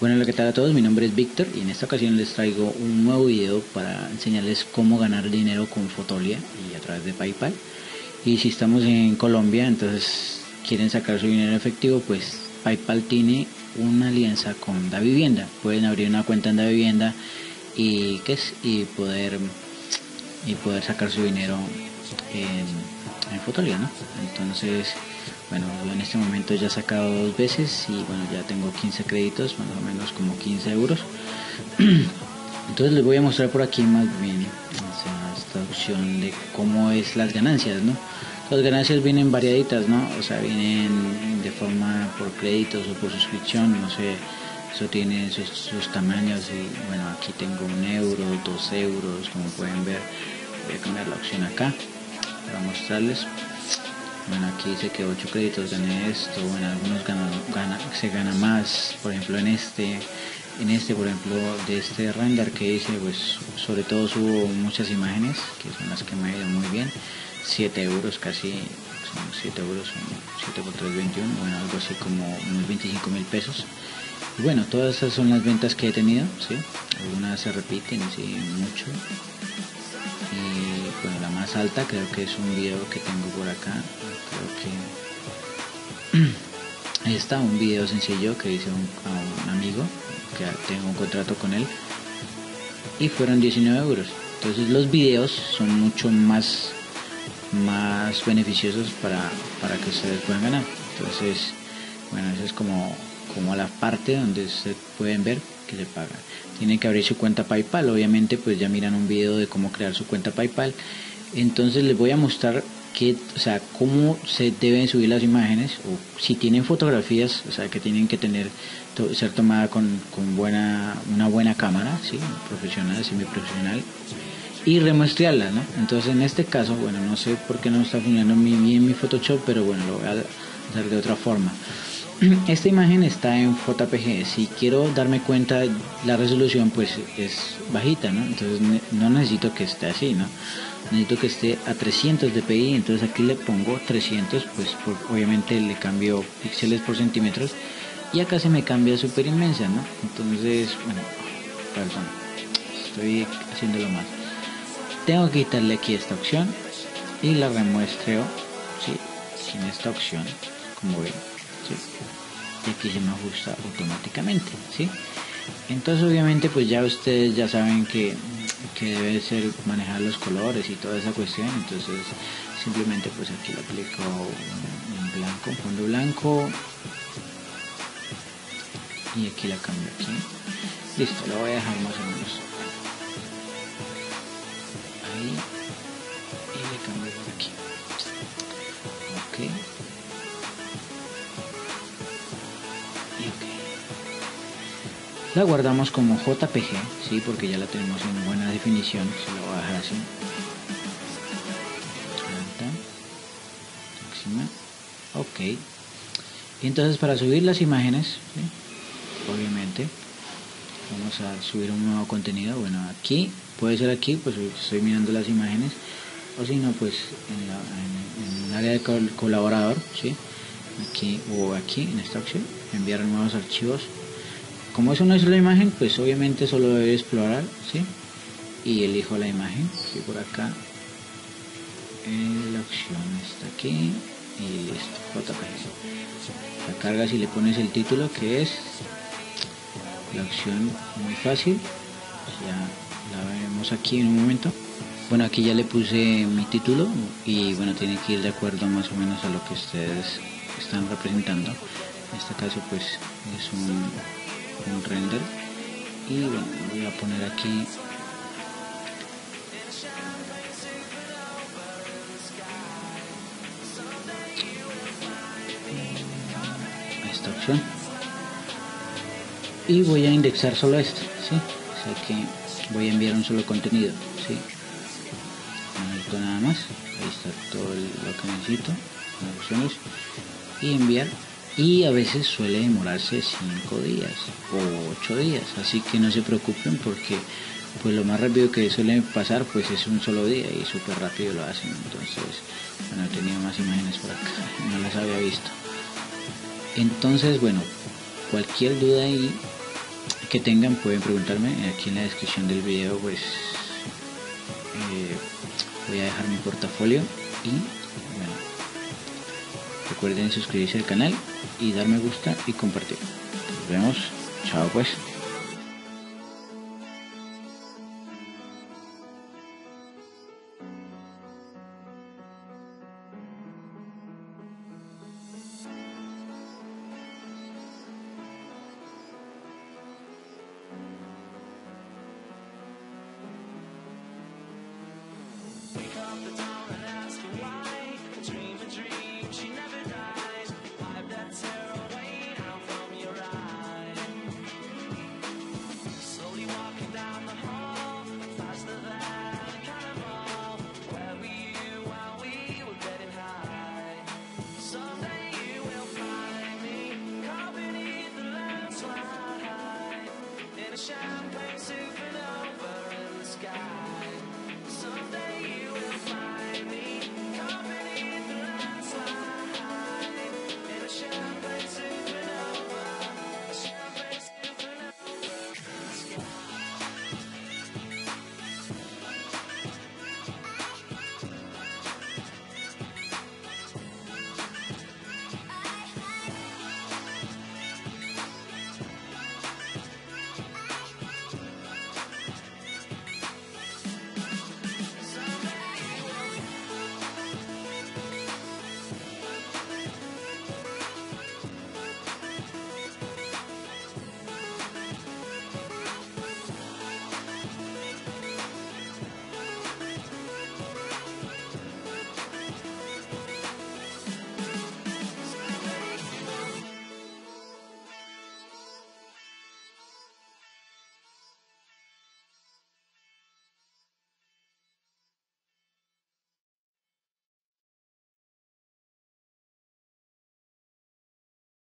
Bueno, lo que tal a todos, mi nombre es Víctor y en esta ocasión les traigo un nuevo video para enseñarles cómo ganar dinero con Fotolia y a través de PayPal. Y si estamos en Colombia, entonces quieren sacar su dinero en efectivo, pues PayPal tiene una alianza con Davivienda. Pueden abrir una cuenta en Davivienda y poder sacar su dinero en Fotolia, ¿no? Entonces, bueno, yo en este momento ya he sacado dos veces y bueno, ya tengo 15 créditos, más o menos como 15 euros. Entonces les voy a mostrar por aquí más bien, o sea, esta opción de cómo es las ganancias, ¿no? Las ganancias vienen variaditas, ¿no? O sea, vienen de forma por créditos o por suscripción, no sé, eso tiene sus tamaños. Y bueno, aquí tengo 1 euro, 2 euros, como pueden ver. Voy a cambiar la opción acá para mostrarles. Bueno, aquí dice que 8 créditos gané esto. Bueno, algunos se gana más. Por ejemplo, por ejemplo, de este render que hice, pues sobre todo subo muchas imágenes, que son las que me ha ido muy bien. 7 euros casi, son 7 euros, 7 por 3, 21, bueno, algo así como unos 25 mil pesos. Y bueno, todas esas son las ventas que he tenido, ¿sí? Algunas se repiten, sí, mucho. Y bueno, la más alta creo que es un video que tengo por acá, creo que ahí está, un video sencillo que hice a un amigo, que tengo un contrato con él, y fueron 19 euros. Entonces los videos son mucho más beneficiosos para que ustedes puedan ganar. Entonces, bueno, eso es como la parte donde ustedes pueden ver que se paga. Tienen que abrir su cuenta PayPal, obviamente, pues ya miran un video de cómo crear su cuenta PayPal. Entonces les voy a mostrar que, o sea, cómo se deben subir las imágenes, o si tienen fotografías, o sea, que tienen que tener, ser tomada con una buena cámara, ¿sí? Profesional, semiprofesional, y remuestrearlas, ¿no? Entonces en este caso, bueno, no sé por qué no está funcionando bien mi Photoshop, pero bueno, lo voy a hacer de otra forma. Esta imagen está en JPG. Si quiero darme cuenta, la resolución pues es bajita, ¿no? Entonces no necesito que esté así, ¿no? Necesito que esté a 300 DPI, entonces aquí le pongo 300, pues obviamente le cambio píxeles por centímetros y acá se me cambia súper inmensa, ¿no? Entonces, bueno, perdón, estoy haciéndolo mal. Tengo que quitarle aquí esta opción y la remuestreo, ¿sí? En esta opción, como ven. Sí. Y aquí se me ajusta automáticamente, ¿sí? Entonces obviamente pues ya ustedes ya saben que debe ser manejar los colores y toda esa cuestión. Entonces simplemente pues aquí lo aplico en blanco, fondo blanco, y aquí la cambio aquí. Listo, lo voy a dejar más o menos ahí y le cambio aquí. Ok. La guardamos como JPG, ¿sí? Porque ya la tenemos en buena definición. Se la voy a dejar así. Alta. Máxima. Ok. Y entonces para subir las imágenes, ¿sí? Obviamente, vamos a subir un nuevo contenido. Bueno, aquí, puede ser aquí, pues estoy mirando las imágenes. O si no, pues en el área de colaborador, ¿sí? Aquí o aquí, en esta opción. Enviar nuevos archivos. Como es una sola imagen, pues obviamente solo debe explorar, ¿sí? Y elijo la imagen, ¿sí? Por acá, la opción está aquí, y listo, JPG. La cargas y le pones el título, que es la opción muy fácil, ya la veremos aquí en un momento. Bueno, aquí ya le puse mi título, y bueno, tiene que ir de acuerdo más o menos a lo que ustedes están representando. En este caso, pues, es un render, y bueno, voy a poner aquí esta opción y voy a indexar solo esto, ¿sí? O sea que voy a enviar un solo contenido, ¿sí? No necesito nada más, ahí está todo lo que necesito, las opciones, y enviar. Y a veces suele demorarse 5 días o 8 días, así que no se preocupen porque pues lo más rápido que suele pasar pues es un solo día y súper rápido lo hacen. Entonces, bueno, he tenido más imágenes por acá, no las había visto. Entonces, bueno, cualquier duda ahí que tengan pueden preguntarme. Aquí en la descripción del video pues voy a dejar mi portafolio y bueno, recuerden suscribirse al canal y dar me gusta y compartir. Nos vemos, chao pues. Champagne souvenir.